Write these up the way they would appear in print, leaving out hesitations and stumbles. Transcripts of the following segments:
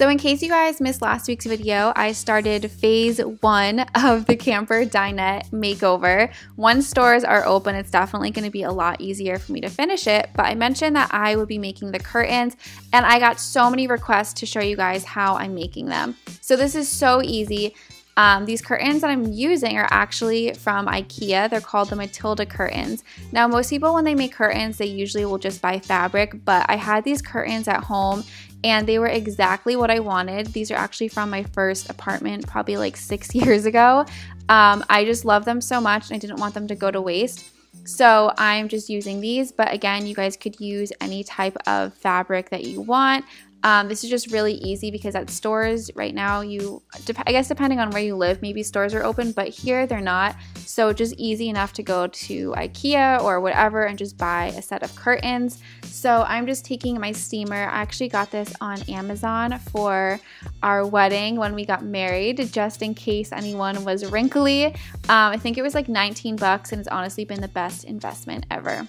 So in case you guys missed last week's video, I started phase one of the Camper Dinette Makeover. Once stores are open, it's definitely going to be a lot easier for me to finish it, but I mentioned that I would be making the curtains, and I got so many requests to show you guys how I'm making them. So this is so easy. These curtains that I'm using are actually from IKEA. They're called the Matilda curtains. Now, most people when they make curtains, they usually will just buy fabric, but I had these curtains at home and they were exactly what I wanted. These are actually from my first apartment, probably like 6 years ago. I just love them so much and I didn't want them to go to waste. So I'm just using these, but again, you guys could use any type of fabric that you want. This is just really easy because at stores right now, I guess depending on where you live, maybe stores are open, but here they're not. So just easy enough to go to IKEA or whatever and just buy a set of curtains. So I'm just taking my steamer. I actually got this on Amazon for our wedding when we got married, just in case anyone was wrinkly. I think it was like 19 bucks and it's honestly been the best investment ever.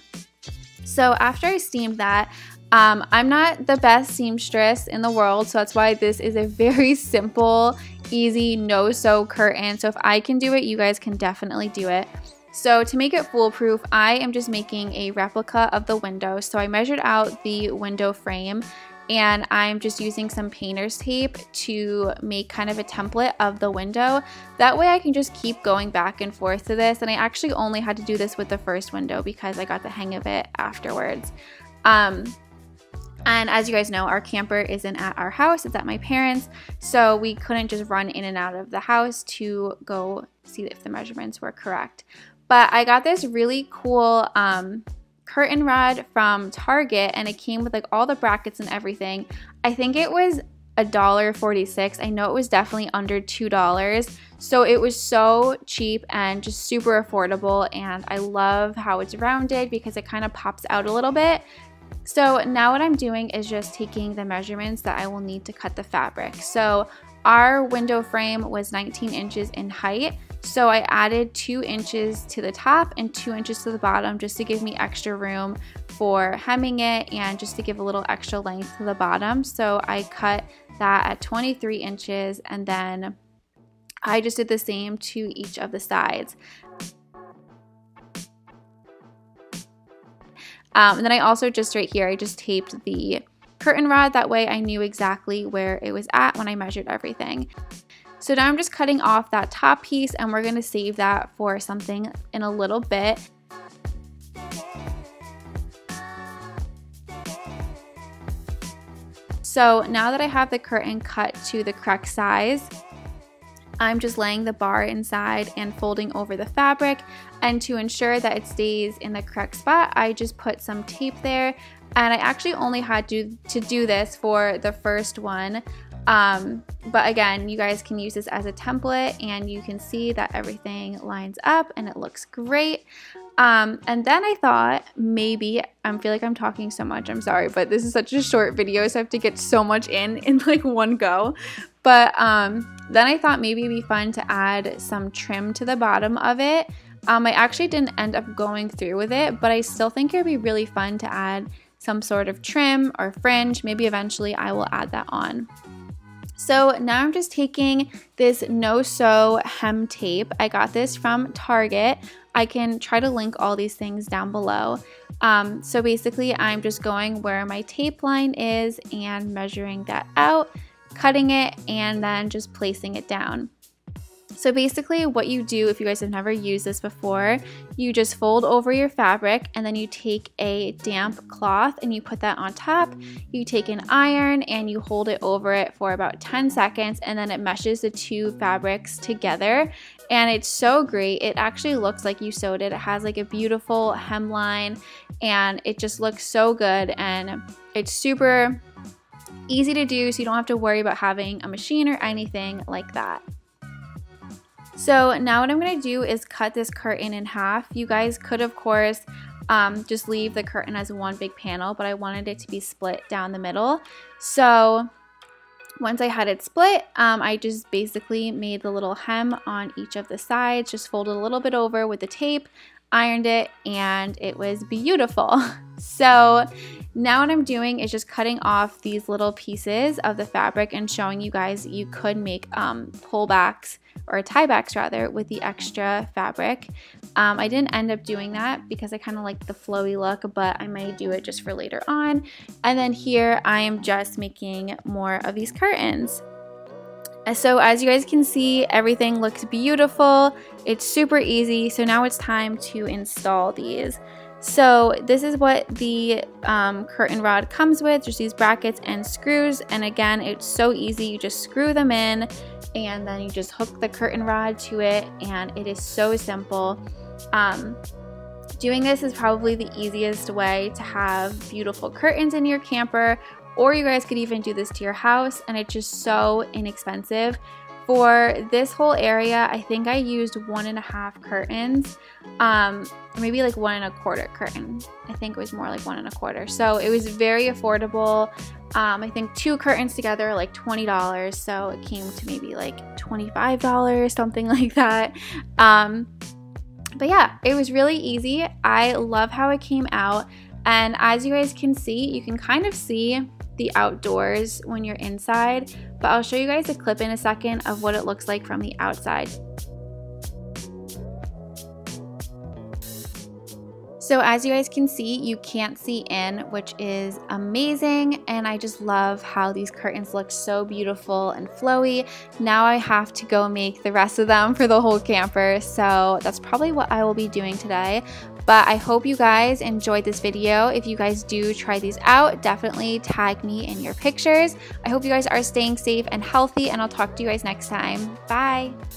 So after I steamed that, I'm not the best seamstress in the world, so that's why this is a very simple, easy no-sew curtain. So if I can do it, you guys can definitely do it. So to make it foolproof, I am just making a replica of the window. So I measured out the window frame and I'm just using some painter's tape to make kind of a template of the window. That way I can just keep going back and forth to this, and I actually only had to do this with the first window because I got the hang of it afterwards. And as you guys know, our camper isn't at our house, it's at my parents', so we couldn't just run in and out of the house to go see if the measurements were correct. But I got this really cool curtain rod from Target, and it came with like all the brackets and everything. I think it was $1.46. I know it was definitely under $2, so it was so cheap and just super affordable, and I love how it's rounded because it kind of pops out a little bit. So now what I'm doing is just taking the measurements that I will need to cut the fabric. So our window frame was 19 inches in height, so I added 2 inches to the top and 2 inches to the bottom just to give me extra room for hemming it and just to give a little extra length to the bottom. So I cut that at 23 inches and then I just did the same to each of the sides. And then I also just right here, I just taped the curtain rod. That way I knew exactly where it was at when I measured everything. So now I'm just cutting off that top piece and we're going to save that for something in a little bit. So now that I have the curtain cut to the correct size, I'm just laying the bar inside and folding over the fabric, and to ensure that it stays in the correct spot, I just put some tape there, and I actually only had to do this for the first one, but again, you guys can use this as a template and you can see that everything lines up and it looks great. And then I thought maybe, I feel like I'm talking so much, I'm sorry, but this is such a short video, so I have to get so much in like one go. But then I thought maybe it'd be fun to add some trim to the bottom of it. I actually didn't end up going through with it, but I still think it'd be really fun to add some sort of trim or fringe. Maybe eventually I will add that on. So now I'm just taking this no-sew hem tape. I got this from Target. I can try to link all these things down below. So basically I'm just going where my tape line is and measuring that out, cutting it, and then just placing it down. So basically what you do, if you guys have never used this before, you just fold over your fabric and then you take a damp cloth and you put that on top. You take an iron and you hold it over it for about 10 seconds and then it meshes the two fabrics together. And it's so great. It actually looks like you sewed it. It has like a beautiful hemline and it just looks so good, and it's super easy to do, so you don't have to worry about having a machine or anything like that. So now what I'm going to do is cut this curtain in half. You guys could, of course, just leave the curtain as one big panel, but I wanted it to be split down the middle. So once I had it split, I just basically made the little hem on each of the sides, just folded a little bit over with the tape, ironed it, and it was beautiful. So now what I'm doing is just cutting off these little pieces of the fabric and showing you guys you could make pullbacks or tiebacks rather with the extra fabric. I didn't end up doing that because I kind of like the flowy look, but I might do it just for later on. And then here I am just making more of these curtains. So as you guys can see, everything looks beautiful. It's super easy. So now it's time to install these. So this is what the curtain rod comes with, just these brackets and screws. And again, it's so easy. You just screw them in and then you just hook the curtain rod to it, and it is so simple. Doing this is probably the easiest way to have beautiful curtains in your camper, or you guys could even do this to your house, and it's just so inexpensive. For this whole area, I think I used 1.5 curtains, maybe like 1.25 curtain. I think it was more like 1.25. So it was very affordable. I think 2 curtains together are like $20. So it came to maybe like $25, something like that. But yeah, it was really easy. I love how it came out. And as you guys can see, you can kind of see the outdoors when you're inside, but I'll show you guys a clip in a second of what it looks like from the outside. So as you guys can see, you can't see in, which is amazing, and I just love how these curtains look so beautiful and flowy. Now I have to go make the rest of them for the whole camper, so that's probably what I will be doing today. But I hope you guys enjoyed this video. If you guys do try these out, definitely tag me in your pictures. I hope you guys are staying safe and healthy, and I'll talk to you guys next time. Bye!